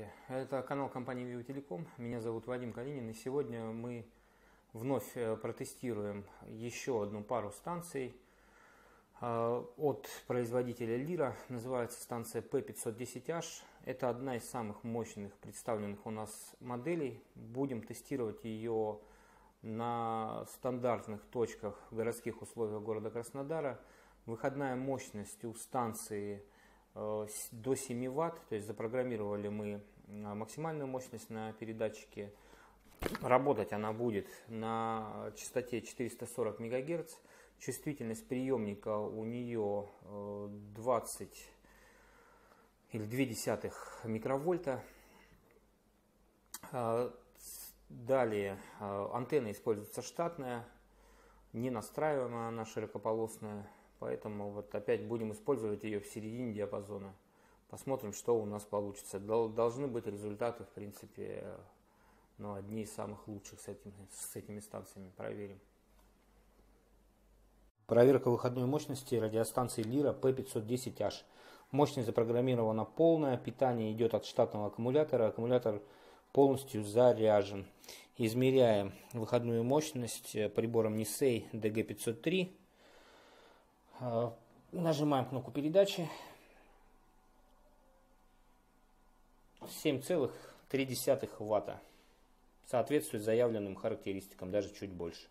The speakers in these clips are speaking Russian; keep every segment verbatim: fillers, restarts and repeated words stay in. Здравствуйте, это канал компании Viva Telecom, меня зовут Вадим Калинин, и сегодня мы вновь протестируем еще одну пару станций от производителя Лира, называется станция пэ пятьсот десять эйч, это одна из самых мощных представленных у нас моделей, будем тестировать ее на стандартных точках в городских условиях города Краснодара. Выходная мощность у станции до семи ватт, то есть запрограммировали мы максимальную мощность на передатчике. Работать она будет на частоте четыреста сорок мегагерц. Чувствительность приемника у нее двадцать или две десятых микровольта. Далее антенна используется штатная, не настраиваемая, она широкополосная. Поэтому вот опять будем использовать ее в середине диапазона. Посмотрим, что у нас получится. Должны быть результаты, в принципе, ну, одни из самых лучших с этими, с этими станциями. Проверим. Проверка выходной мощности радиостанции Лира пэ пятьсот десять эйч. Мощность запрограммирована полная. Питание идет от штатного аккумулятора. Аккумулятор полностью заряжен. Измеряем выходную мощность прибором Nisei дэ гэ пятьсот три. Нажимаем кнопку передачи. семь целых три десятых ватта. Соответствует заявленным характеристикам, даже чуть больше.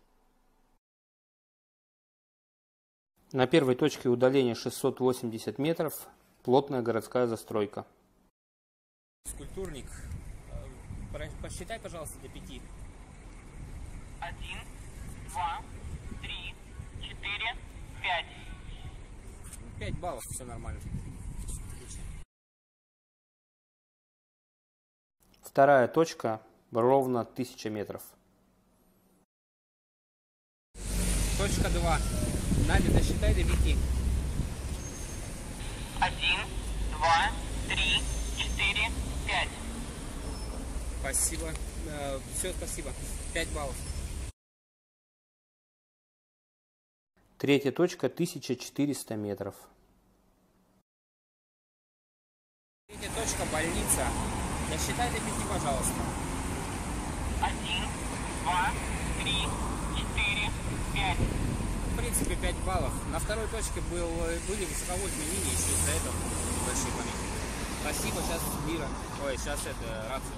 На первой точке удаление шестьсот восемьдесят метров. Плотная городская застройка. Скульптурник, посчитай, пожалуйста, до пяти. Один, два, три, четыре, пять. пять баллов, все нормально. Вторая точка ровно тысяча метров. Точка два. Надя, досчитай до пяти. один, два, три, четыре, пять. Спасибо. Все, спасибо. пять баллов. Третья точка тысяча четыреста метров. Третья точка больница. Засчитай до пяти, пожалуйста. один, два, три, четыре, пять. В принципе, пять баллов. На второй точке был, были высоковольтные линии, еще из-за этого большие помехи. Спасибо, сейчас Лира. Ой, сейчас это рация.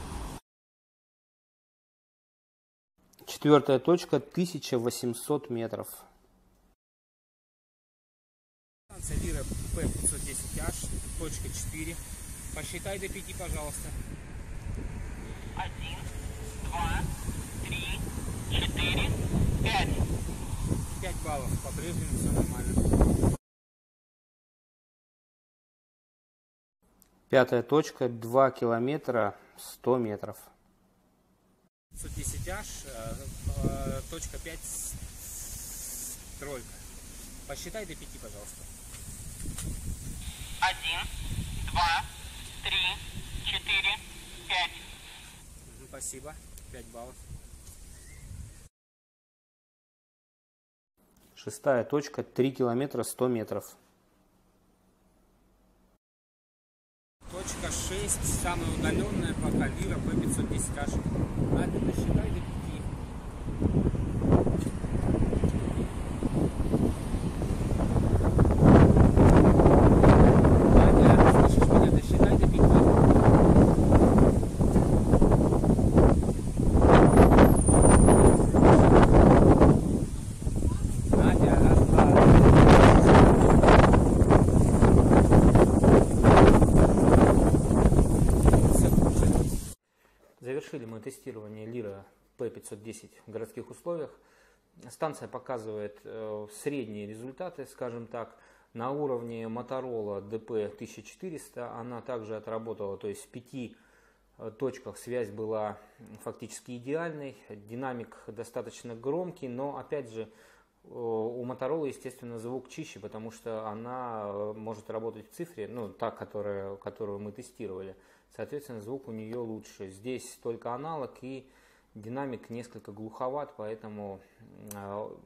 Четвертая точка тысяча восемьсот метров. Станция Лира пэ пятьсот десять эйч, точка четыре. Посчитай до пяти, пожалуйста. один, два, три, четыре, пять. пять баллов. По-прежнему все нормально. Пятая точка, два километра сто метров. пэ пятьсот десять эйч, точка пять, тройка. Посчитай до пяти, пожалуйста. один, два, три, четыре, пять. Ну, спасибо. пять баллов. Шестая точка. три километра сто метров. Точка шесть. Самая удаленная пока Лира пэ пятьсот десять эйч. Надо досчитай до пяти. Завершили мы тестирование Лира пэ пятьсот десять в городских условиях. Станция показывает э, средние результаты, скажем так, на уровне Motorola дэ пэ тысяча четыреста. Она также отработала, то есть в пяти э, точках связь была фактически идеальной. Динамик достаточно громкий, но опять же э, у Motorola, естественно, звук чище, потому что она э, может работать в цифре, ну, та, которая, которую мы тестировали. Соответственно, звук у нее лучше. Здесь только аналог и динамик несколько глуховат, поэтому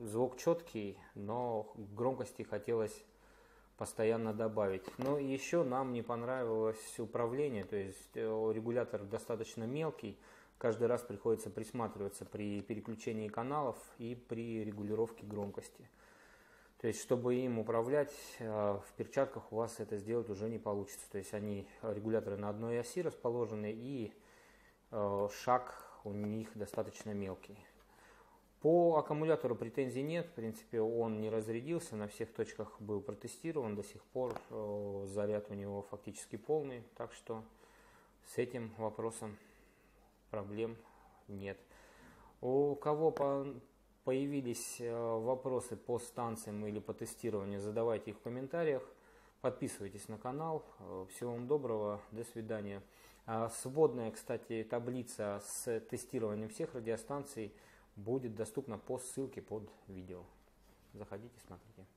звук четкий, но громкости хотелось постоянно добавить. Но еще нам не понравилось управление, то есть регулятор достаточно мелкий, каждый раз приходится присматриваться при переключении каналов и при регулировке громкости. То есть, чтобы им управлять, в перчатках у вас это сделать уже не получится. То есть, они, регуляторы, на одной оси расположены, и шаг у них достаточно мелкий. По аккумулятору претензий нет, в принципе, он не разрядился, на всех точках был протестирован, до сих пор заряд у него фактически полный, так что с этим вопросом проблем нет. У кого появились вопросы по станциям или по тестированию, задавайте их в комментариях, подписывайтесь на канал, всего вам доброго, до свидания. Сводная, кстати, таблица с тестированием всех радиостанций будет доступно по ссылке под видео. Заходите, смотрите.